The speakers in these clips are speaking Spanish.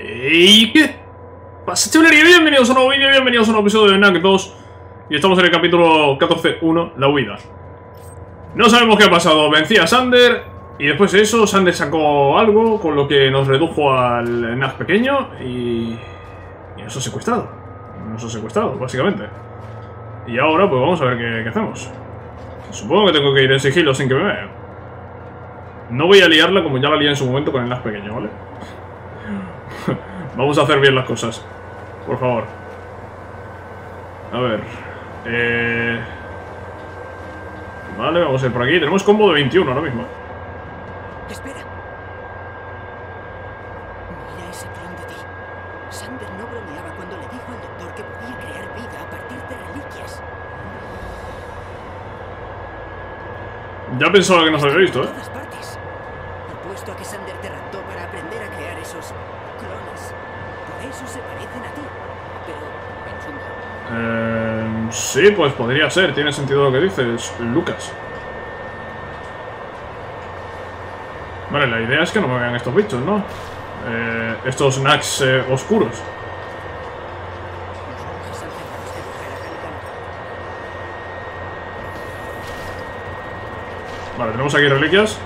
¡Ey! ¿Qué pasa, chavalería? Bienvenidos a un nuevo vídeo, bienvenidos a un nuevo episodio de Knack 2. Y estamos en el capítulo 14.1, la huida. No sabemos qué ha pasado, vencí a Sander. Y después de eso, Sander sacó algo, con lo que nos redujo al Knack pequeño. Y nos ha secuestrado. Nos ha secuestrado, básicamente. Y ahora, pues vamos a ver qué hacemos. Supongo que tengo que ir en sigilo sin que me vean. No voy a liarla como ya la lié en su momento con el Knack pequeño, ¿vale? Vamos a hacer bien las cosas, por favor. A ver, vale, vamos a ir por aquí. Tenemos combo de 21 ahora mismo. Espera. Mira ese plan de ti. Sander no bromeaba cuando le dijo al doctor que podía crear vida a partir de reliquias. Ya pensaba que nos había visto, ¿eh? Apuesto a que Sander te raptó para aprender a crear esos clones. Por eso se parecen a ti. Pero me confundo. Sí, pues podría ser. Tiene sentido lo que dices, Lucas. Vale, la idea es que no me vean estos bichos, ¿no? Estos Knacks oscuros. Vale, tenemos aquí reliquias.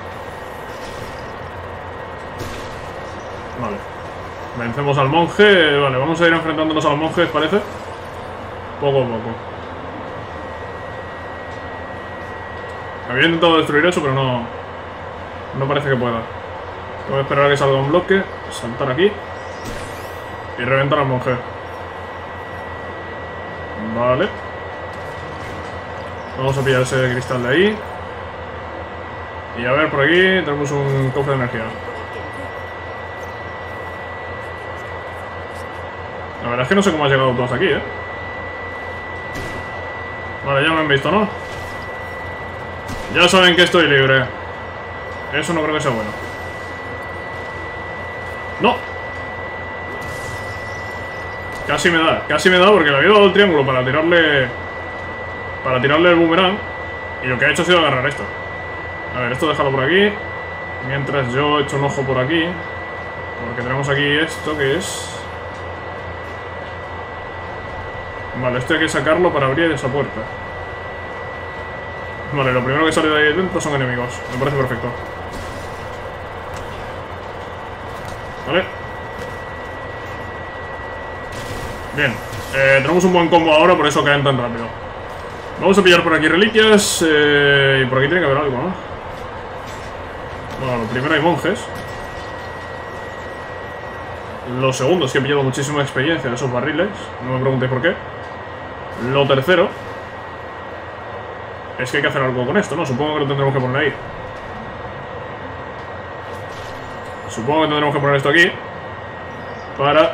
Vale, vencemos al monje. Vale, vamos a ir enfrentándonos al monje, parece. Poco a poco. Había intentado destruir eso, pero no parece que pueda. Voy a esperar a que salga un bloque, saltar aquí y reventar al monje. Vale, vamos a pillar ese cristal de ahí. Y a ver, por aquí tenemos un cofre de energía. La verdad es que no sé cómo has llegado tú hasta aquí, ¿eh? Vale, ya me han visto, ¿no? Ya saben que estoy libre. Eso no creo que sea bueno. ¡No! Casi me da porque le había dado el triángulo para tirarle... Para tirarle el boomerang. Y lo que ha hecho ha sido agarrar esto. A ver, esto déjalo por aquí. Mientras yo echo un ojo por aquí. Porque tenemos aquí esto que es... Vale, esto hay que sacarlo para abrir esa puerta. Vale, lo primero que sale de ahí dentro son enemigos. Me parece perfecto. Vale. Bien, tenemos un buen combo ahora, por eso caen tan rápido. Vamos a pillar por aquí reliquias. Y por aquí tiene que haber algo, ¿no? Bueno, lo primero hay monjes. Lo segundo es que he pillado muchísima experiencia de esos barriles. No me preguntéis por qué. Lo tercero es que hay que hacer algo con esto, ¿no? Supongo que lo tendremos que poner ahí. Supongo que tendremos que poner esto aquí para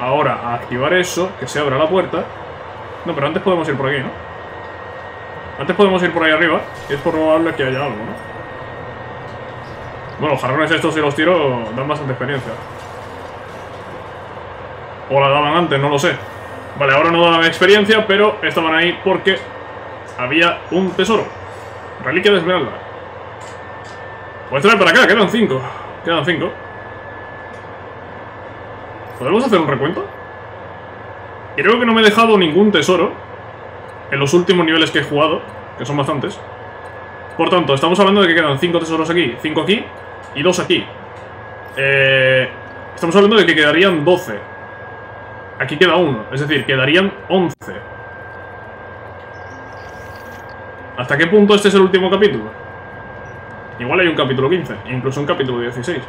ahora activar eso, que se abra la puerta. No, pero antes podemos ir por aquí, ¿no? Antes podemos ir por ahí arriba y es probable que haya algo, ¿no? Bueno, los jarrones estos, si los tiro, dan bastante experiencia. O la daban antes, no lo sé. Vale, ahora no daban experiencia, pero estaban ahí porque había un tesoro. Reliquia de esmeralda. Pues trae para acá, quedan 5. Quedan 5. ¿Podemos hacer un recuento? Creo que no me he dejado ningún tesoro en los últimos niveles que he jugado, que son bastantes. Por tanto, estamos hablando de que quedan 5 tesoros aquí, 5 aquí y 2 aquí. Estamos hablando de que quedarían 12. Aquí queda uno, es decir, quedarían 11. ¿Hasta qué punto este es el último capítulo? Igual hay un capítulo 15, incluso un capítulo 16.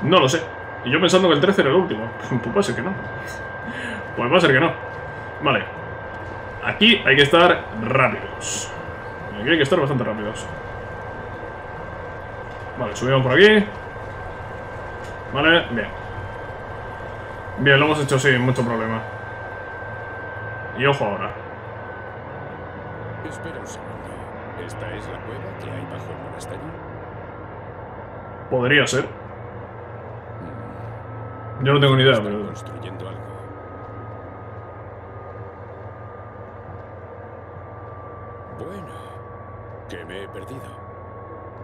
No lo sé. Y yo pensando que el 13 era el último. Pues va a ser que no. Pues va a ser que no. Vale. Aquí hay que estar rápidos. Aquí hay que estar bastante rápidos. Vale, subimos por aquí. Vale, bien. Bien, lo hemos hecho sin mucho problema. Y ojo ahora. Espera un segundo. ¿Esta es la cueva que hay bajo el monasterio? Podría ser. Yo no tengo ni idea, pero... construyendo algo. Bueno, que me he perdido.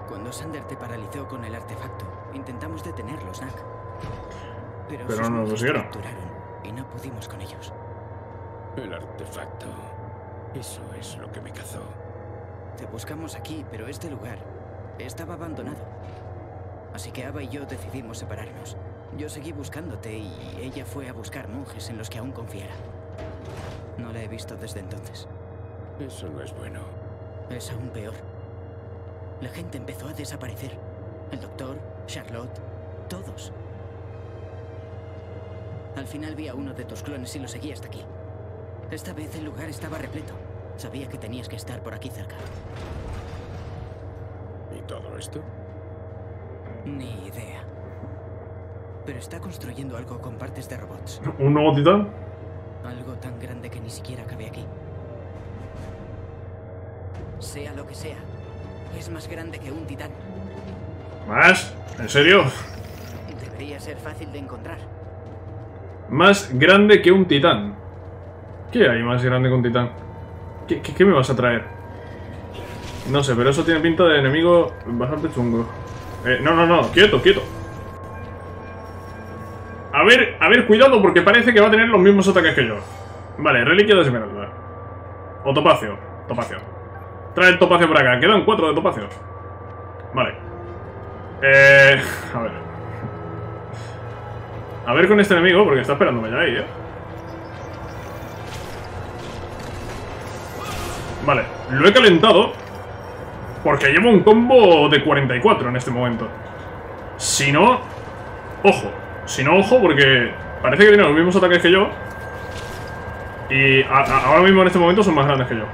Cuando Sander te paralizó con el artefacto, intentamos detenerlo, Knack. Pero no lo pusieron. Y no pudimos con ellos. El artefacto. Eso es lo que me cazó. Te buscamos aquí, pero este lugar estaba abandonado. Así que Ava y yo decidimos separarnos. Yo seguí buscándote y ella fue a buscar monjes en los que aún confiara. No la he visto desde entonces. Eso no es bueno. Es aún peor. La gente empezó a desaparecer. El doctor, Charlotte, todos. Al final vi a uno de tus clones y lo seguí hasta aquí. Esta vez el lugar estaba repleto. Sabía que tenías que estar por aquí cerca. ¿Y todo esto? Ni idea. Pero está construyendo algo con partes de robots. ¿Un nuevo titán? Algo tan grande que ni siquiera cabe aquí. Sea lo que sea, es más grande que un titán. ¿Más? ¿En serio? Debería ser fácil de encontrar. Más grande que un titán. ¿Qué hay más grande que un titán? ¿Qué me vas a traer? No sé, pero eso tiene pinta de enemigo bastante chungo. No, quieto. A ver, cuidado, porque parece que va a tener los mismos ataques que yo. Vale, reliquia de esmeralda. O topacio, Trae el topacio por acá, quedan 4 de topacios. Vale. A ver. A ver con este enemigo, porque está esperándome ya ahí, Vale, lo he calentado porque llevo un combo de 44 en este momento. Si no, ojo. Porque parece que tiene los mismos ataques que yo. Y ahora mismo en este momento son más grandes que yo.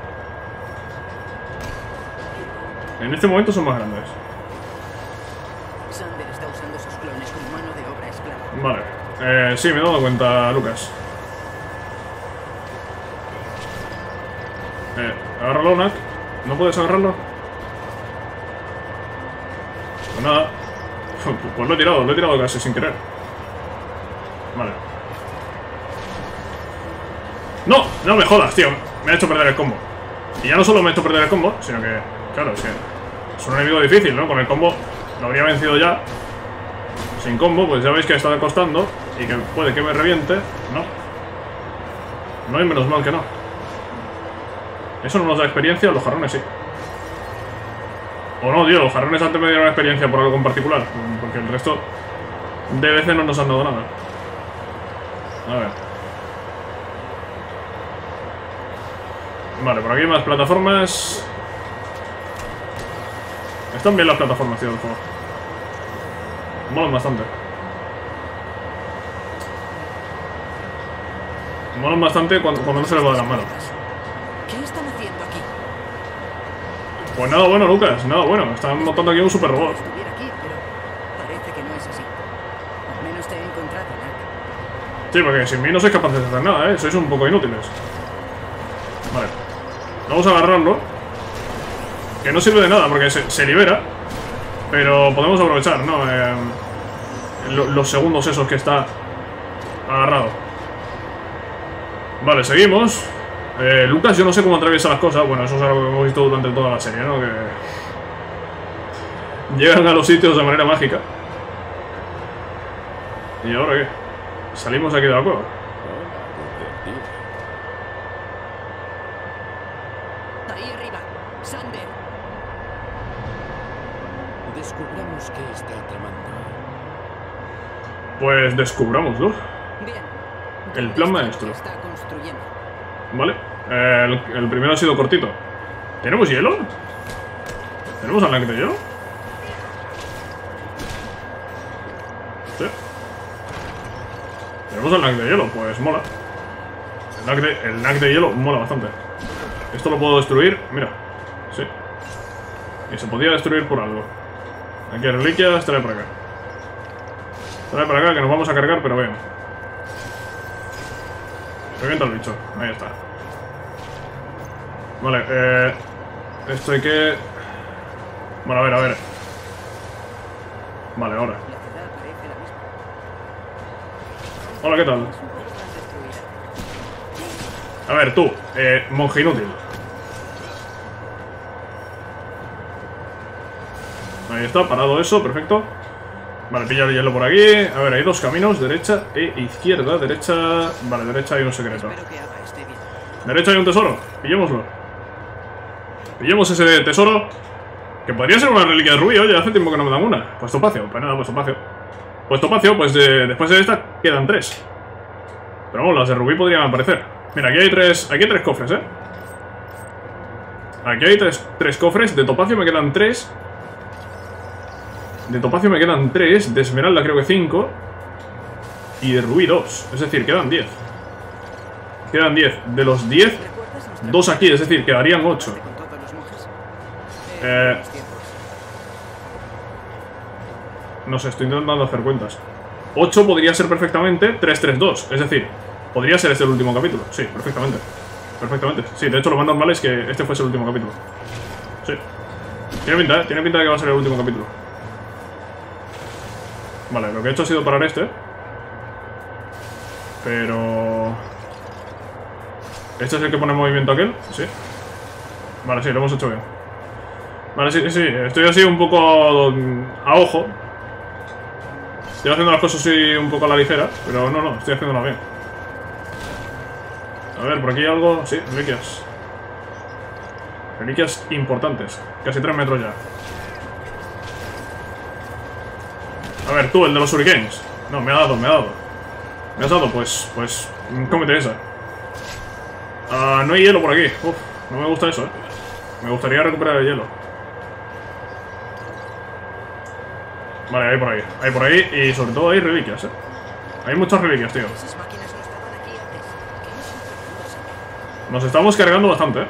En este momento son más grandes. Sander está usando sus clones como mano de obra esclava. Vale, sí, me he dado cuenta, Lucas. Agárralo, Knack. ¿No puedes agarrarlo? Pues nada. Pues lo he tirado casi sin querer. Vale. ¡No! ¡No me jodas, tío! Me ha hecho perder el combo. Y ya no solo me ha hecho perder el combo, sino que... Claro, es que es un enemigo difícil, ¿no? Con el combo lo habría vencido ya. Sin combo, pues ya veis que está costando. Y que puede que me reviente. No. No, y menos mal que no. Eso no nos da experiencia, los jarrones sí. O no, tío, los jarrones antes me dieron experiencia por algo en particular. Porque el resto de veces no nos han dado nada. A ver. Vale, por aquí hay más plataformas. Están bien las plataformas, tío, del juego. Molan bastante. Molan bastante cuando no se les va de las manos. ¿Qué están haciendo aquí? Pues nada bueno, Lucas, nada bueno. Están montando aquí un super robot. Sí, porque sin mí no sois capaces de hacer nada, sois un poco inútiles. Vale. Vamos a agarrarlo. Que no sirve de nada porque se libera. Pero podemos aprovechar, ¿no? Los segundos esos que está agarrado. Vale, seguimos. Lucas, yo no sé cómo atraviesa las cosas. Bueno, eso es algo que hemos visto durante toda la serie, ¿no? Que llegan a los sitios de manera mágica. ¿Y ahora qué? Salimos aquí de la cueva. Ahí arriba, Sander. Descubramos qué está tramando. Pues descubrámoslo. Bien. El plan maestro. Vale. El primero ha sido cortito. ¿Tenemos hielo? ¿Tenemos al Knack de hielo? Sí. Tenemos el Knack de hielo, pues mola. El Knack de hielo mola bastante. Esto lo puedo destruir, mira. Sí. Y se podía destruir por algo. Aquí hay reliquias, trae para acá. Trae para acá que nos vamos a cargar, pero vean. Revienta el bicho, ahí está. Vale, esto hay que... Bueno, a ver. Vale, ahora. Hola, ¿qué tal? A ver, tú, monje inútil. Ahí está, parado eso, perfecto. Vale, pillar hielo por aquí. A ver, hay dos caminos, derecha e izquierda. Derecha... Vale, derecha hay un secreto. Derecha hay un tesoro. Pillémoslo. Pillemos ese tesoro. Que podría ser una reliquia de rubí, oye, hace tiempo que no me dan una. Puesto pacio, pues nada, puesto pacio. Puesto pacio, pues después de esta quedan tres. Pero bueno, las de rubí podrían aparecer. Mira, aquí hay tres cofres, ¿eh? Aquí hay tres cofres. De topacio me quedan tres. De topacio me quedan 3, de esmeralda creo que 5 y de rubí 2, es decir, quedan 10. Quedan 10, de los 10, 2 aquí, es decir, quedarían 8. No sé, estoy intentando hacer cuentas. 8 podría ser perfectamente 332, es decir, podría ser este el último capítulo, sí, perfectamente. Perfectamente, sí, de hecho lo más normal es que este fuese el último capítulo. Sí, tiene pinta de que va a ser el último capítulo. Vale, lo que he hecho ha sido parar este. Pero... ¿Este es el que pone en movimiento aquel? Sí. Vale, sí, lo hemos hecho bien. Vale, sí, sí, estoy así un poco a ojo. Estoy haciendo las cosas así un poco a la ligera. Pero no, estoy haciéndolas bien. A ver, por aquí hay algo... Sí, reliquias. Reliquias importantes. Casi 3 metros ya. A ver, tú, el de los hurricanes. No, me ha dado. Me has dado, pues cómete esa. No hay hielo por aquí. Uf, no me gusta eso, eh. Me gustaría recuperar el hielo. Vale, hay por ahí y sobre todo hay reliquias, eh. Hay muchas reliquias, tío. Nos estamos cargando bastante, eh.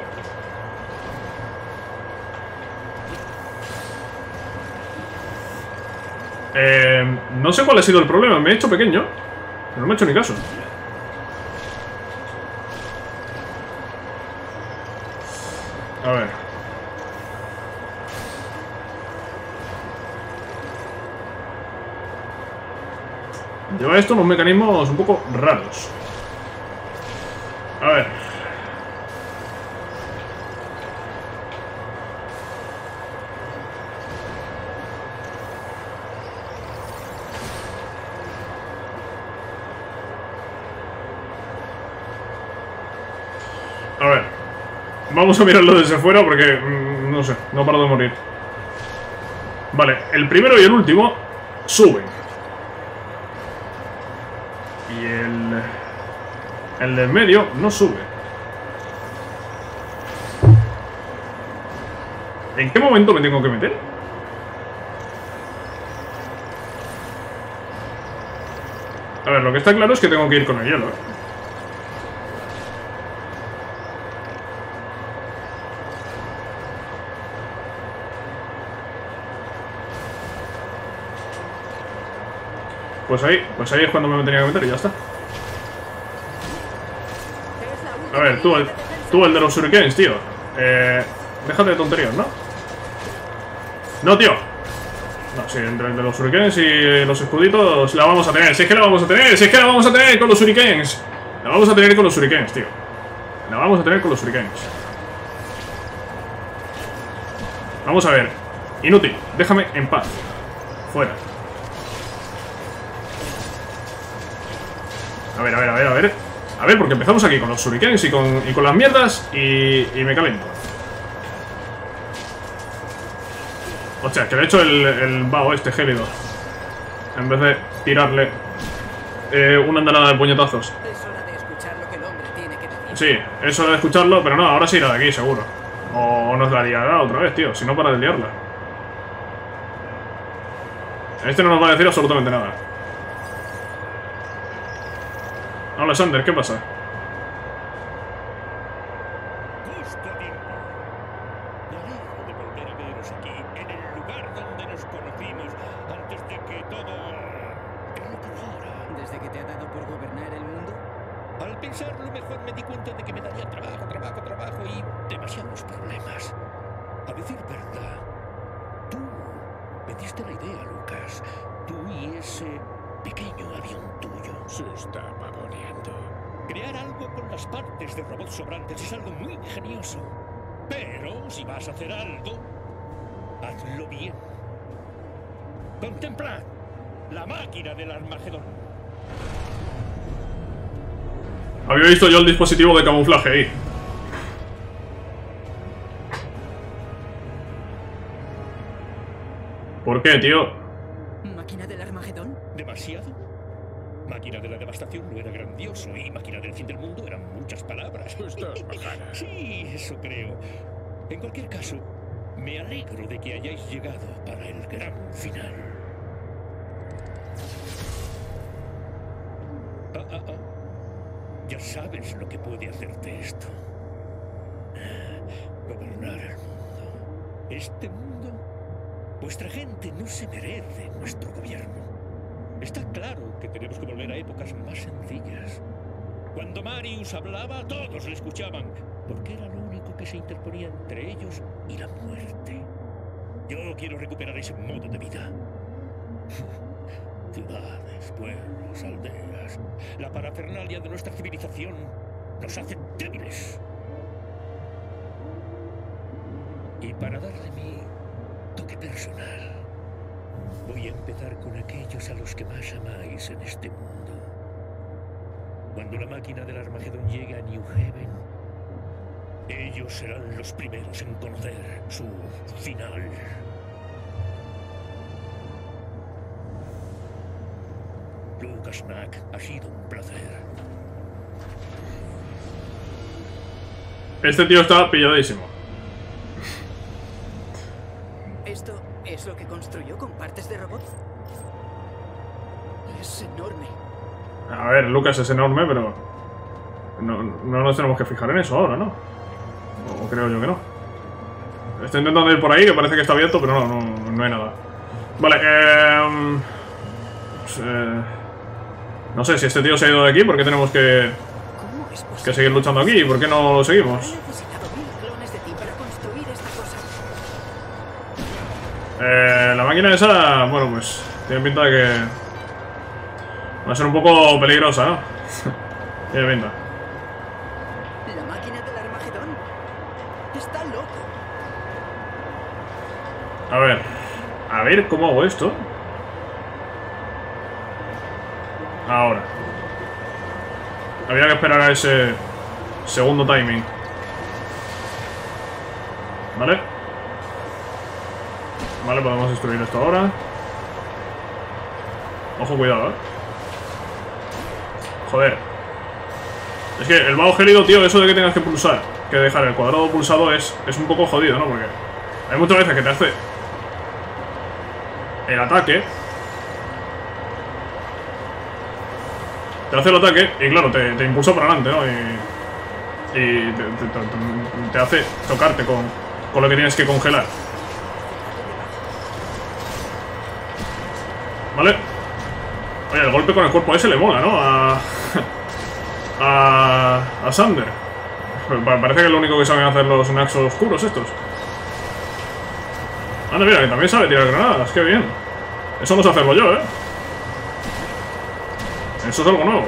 No sé cuál ha sido el problema, me he hecho pequeño, pero no me he hecho ni caso. A ver. Lleva esto unos mecanismos un poco raros. A ver. Vamos a mirarlo desde fuera porque, no sé, no paro de morir. Vale, el primero y el último suben. Y el de en medio no sube. ¿En qué momento me tengo que meter? A ver, lo que está claro es que tengo que ir con el hielo, ¿eh? Pues ahí es cuando me tenía que meter y ya está. A ver, tú el de los hurricanes, tío. Déjate de tonterías, ¿no? No, tío. No, sí, entre el de los hurricanes y los escuditos la vamos a tener. Si es que la vamos a tener con los hurricanes. La vamos a tener con los hurricanes, tío. La vamos a tener con los hurricanes. Vamos a ver. Inútil, déjame en paz. Fuera. A ver. A ver, porque empezamos aquí con los shurikens y con las mierdas y me calento. Hostia, que le he hecho el vago este gélido. En vez de tirarle una andanada de puñetazos. Sí, es hora de escucharlo, pero no, ahora sí irá de aquí, seguro. O nos la liará otra vez, tío, si no para de liarla. Este no nos va a decir absolutamente nada. Hola, Sander, ¿qué pasa? Justo a tiempo. No dejo de volver a veros aquí, en el lugar donde nos conocimos, antes de que todo... ¿Desde que te ha dado por gobernar el mundo? Al pensarlo mejor me di cuenta de que me daría trabajo y demasiados problemas. A decir verdad, tú me diste la idea, Lucas. Tú y ese... pequeño avión tuyo. Se está pavoneando. Crear algo con las partes de robots sobrantes es algo muy ingenioso. Pero si vas a hacer algo, hazlo bien. Contemplad. La máquina del Armagedón. Había visto yo el dispositivo de camuflaje ahí. ¿Por qué, tío? ¿Máquina del Armagedón? ¿Demasiado? Máquina de la devastación no era grandioso y máquina del fin del mundo eran muchas palabras. Sí, eso creo. En cualquier caso, me alegro de que hayáis llegado para el gran final. Ya sabes lo que puede hacerte esto. Gobernar el mundo. Este mundo. Vuestra gente no se merece nuestro gobierno. Está claro que tenemos que volver a épocas más sencillas. Cuando Marius hablaba, todos le escuchaban, porque era lo único que se interponía entre ellos y la muerte. Yo quiero recuperar ese modo de vida. Ciudades, pueblos, aldeas. La parafernalia de nuestra civilización nos hace débiles. Y para darle mi toque personal, voy a empezar con aquellos a los que más amáis en este mundo. Cuando la máquina del Armagedón llegue a New Haven, ellos serán los primeros en conocer su final. Knack, ha sido un placer. Este tío está pilladísimo. ¿Esto es lo que construyó con partes de robot? Es enorme. A ver, Lucas, es enorme, pero no nos tenemos que fijar en eso ahora, ¿no? O creo yo que no. Estoy intentando ir por ahí, que parece que está abierto, pero no hay nada. Vale, no sé si este tío se ha ido de aquí, ¿por qué tenemos que seguir luchando aquí? ¿Por qué no lo seguimos? La máquina esa, bueno, pues tiene pinta de que va a ser un poco peligrosa, ¿no? Tiene pinta. La máquina del Armagedón está loco. A ver cómo hago esto. Ahora. Había que esperar a ese segundo timing. Vale. Vale, podemos destruir esto ahora. Ojo, cuidado, ¿eh? Joder. Es que el vago gélido, tío, eso de que tengas que pulsar, que dejar el cuadrado pulsado es un poco jodido, ¿no? Porque hay muchas veces que te hace el ataque. Te hace el ataque y claro, te impulsa para adelante, ¿no? Y te hace tocarte con lo que tienes que congelar. ¿Vale? Oye, el golpe con el cuerpo ese le mola, ¿no? A Sander. Parece que es lo único que saben hacer los Knacks oscuros estos. Anda, mira, que también sabe tirar granadas, qué bien. Eso no sé hacerlo yo, ¿eh? Eso es algo nuevo.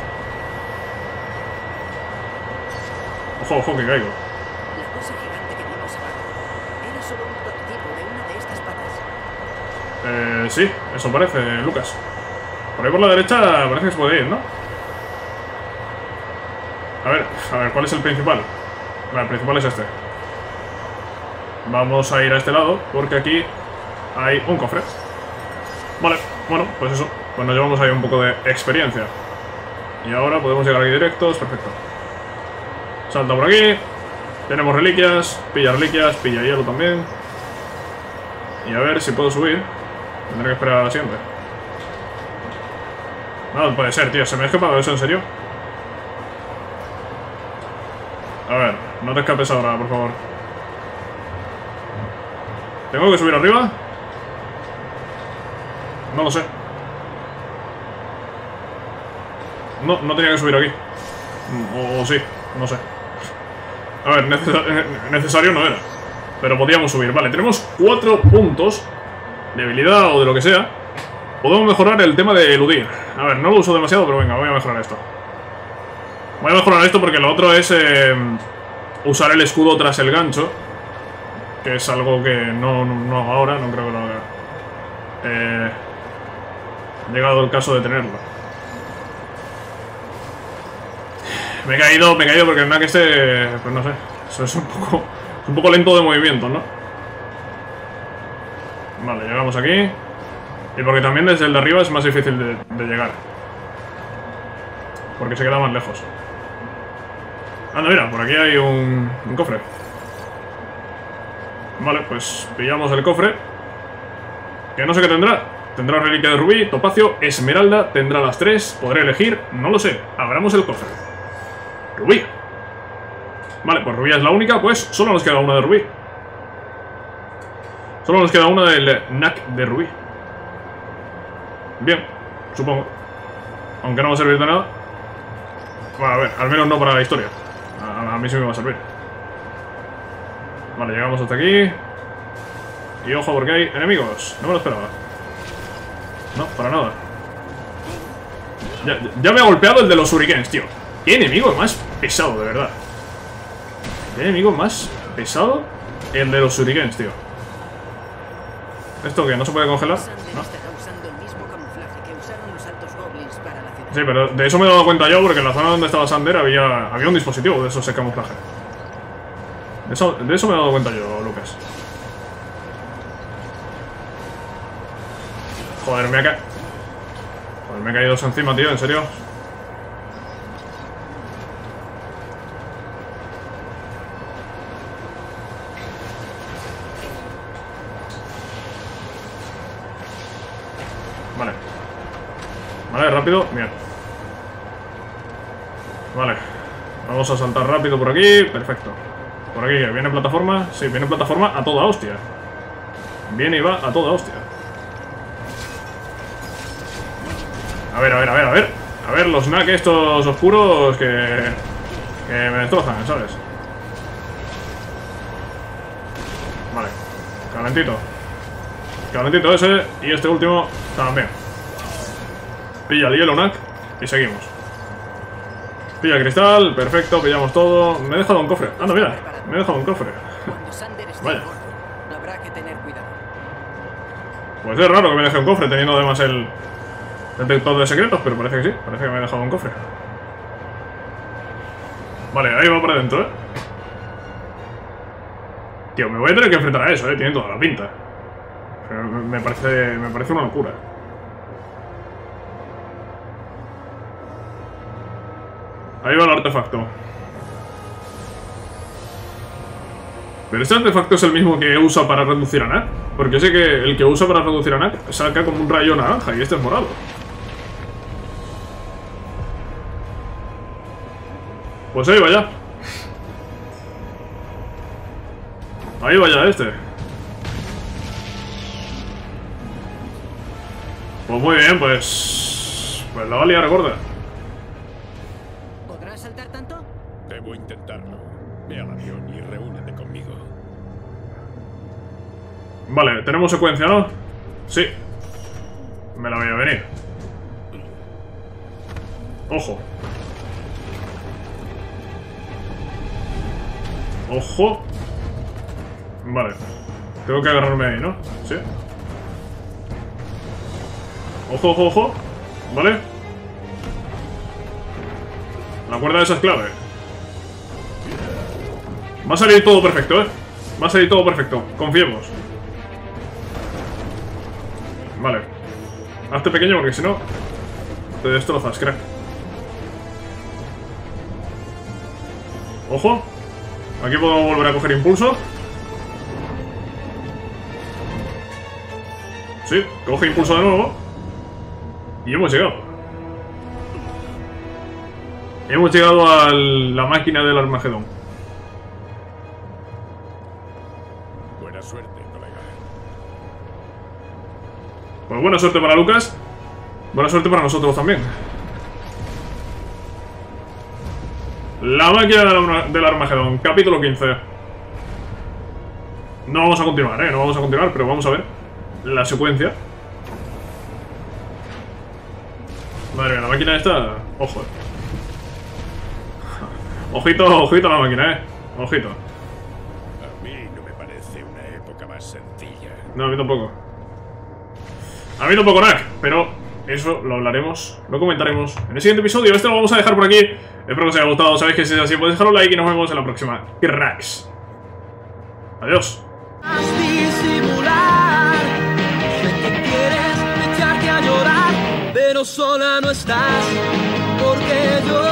Ojo, ojo, que caigo. La cosa gigante que vimos abajo era solo un prototipo de una de estas patas. Sí, eso parece, Lucas. Por ahí por la derecha parece que se puede ir, ¿no? A ver, ¿cuál es el principal? Vale, el principal es este. Vamos a ir a este lado porque aquí hay un cofre. Vale, bueno, pues eso. Pues nos llevamos ahí un poco de experiencia. Y ahora podemos llegar aquí directos, perfecto. Salta por aquí. Tenemos reliquias, pilla hielo también. Y a ver si puedo subir. Tendré que esperar a la siguiente. No, puede ser, tío, se me ha escapado eso, ¿en serio? A ver, no te escapes ahora, por favor. ¿Tengo que subir arriba? No lo sé. No tenía que subir aquí. O sí, no sé. A ver, necesario no era. Pero podíamos subir. Vale, tenemos 4 puntos de habilidad o de lo que sea. Podemos mejorar el tema de eludir. A ver, no lo uso demasiado, pero venga, voy a mejorar esto. Voy a mejorar esto porque lo otro es usar el escudo tras el gancho. Que es algo que no hago ahora, no creo que lo haga. Llegado el caso de tenerlo. Me he caído porque el Knack este, pues no sé, eso es un poco lento de movimiento, ¿no? Vale, llegamos aquí. Y porque también desde el de arriba es más difícil de llegar, porque se queda más lejos. Anda, mira, por aquí hay un cofre. Vale, pues pillamos el cofre, que no sé qué tendrá. Tendrá reliquia de rubí, topacio, esmeralda. Tendrá las tres, podré elegir, no lo sé. Abramos el cofre. Rubí. Vale, pues rubí es la única, pues solo nos queda una de rubí. Solo nos queda una del Knack de rubí. Bien, supongo. Aunque no va a servir de nada. Bueno, a ver, al menos no para la historia. A mí sí me va a servir. Vale, llegamos hasta aquí. Y ojo porque hay enemigos. No me lo esperaba. No, para nada. Ya me ha golpeado el de los hurricanes, tío. Qué enemigo más pesado, de verdad. Qué enemigo más pesado. El de los hurricanes, tío. ¿Esto qué? ¿No se puede congelar? No. Sí, pero de eso me he dado cuenta yo, porque en la zona donde estaba Sander había un dispositivo de esos de camuflaje. De eso me he dado cuenta yo, Lucas. Joder, me he caído encima, tío, en serio. Vale. Vale, rápido, bien. Vale. Vamos a saltar rápido por aquí, perfecto. Por aquí, ¿viene plataforma? Sí, viene plataforma a toda hostia. Viene y va a toda hostia. A ver. A ver, los Knack estos oscuros que me destrozan, ¿sabes? Vale. Calentito. Calentito ese. Y este último también. Pilla el hielo, Knack. Y seguimos. Pilla cristal. Perfecto. Pillamos todo. Me he dejado un cofre. Anda, mira. Me he dejado un cofre. Vaya. Pues es raro que me deje un cofre teniendo además el detector de secretos, pero parece que sí. Parece que me he dejado un cofre. Vale, ahí va para adentro, Tío, me voy a tener que enfrentar a eso, Tiene toda la pinta. Pero me parece una locura. Ahí va el artefacto. Pero este artefacto es el mismo que usa para reducir a Knack. Porque sé que el que usa para reducir a Knack saca como un rayo naranja y este es morado. Pues ahí vaya. Ahí vaya este. Pues muy bien, pues. Pues la va a liar gorda. ¿Podrás saltar tanto? Debo intentarlo. Ve al avión y reúnete conmigo. Vale, tenemos secuencia, ¿no? Sí. Me la voy a venir. Ojo. ¡Ojo! Vale. Tengo que agarrarme ahí, ¿no? Sí. ¡Ojo! Vale. La cuerda esa es clave. Va a salir todo perfecto, Va a salir todo perfecto. Confiemos. Vale. Hazte pequeño porque si no te destrozas, crack. ¡Ojo! Aquí puedo volver a coger impulso. Sí, coge impulso de nuevo. Y hemos llegado. Hemos llegado a la máquina del Armagedón. Buena suerte, colega. Pues buena suerte para Lucas. Buena suerte para nosotros también. La máquina del Armagedón, capítulo 15. No vamos a continuar, no vamos a continuar, pero vamos a ver la secuencia. Madre mía, la máquina esta... Ojo. Ojito a la máquina, Ojito. A mí no me parece una época más sencilla. No, a mí tampoco. A mí tampoco, Knack, pero... eso lo hablaremos, lo comentaremos en el siguiente episodio. Este lo vamos a dejar por aquí. Espero que os haya gustado. Sabéis que si es así, podéis dejar un like y nos vemos en la próxima. Cracks. Adiós. Sola no estás, porque yo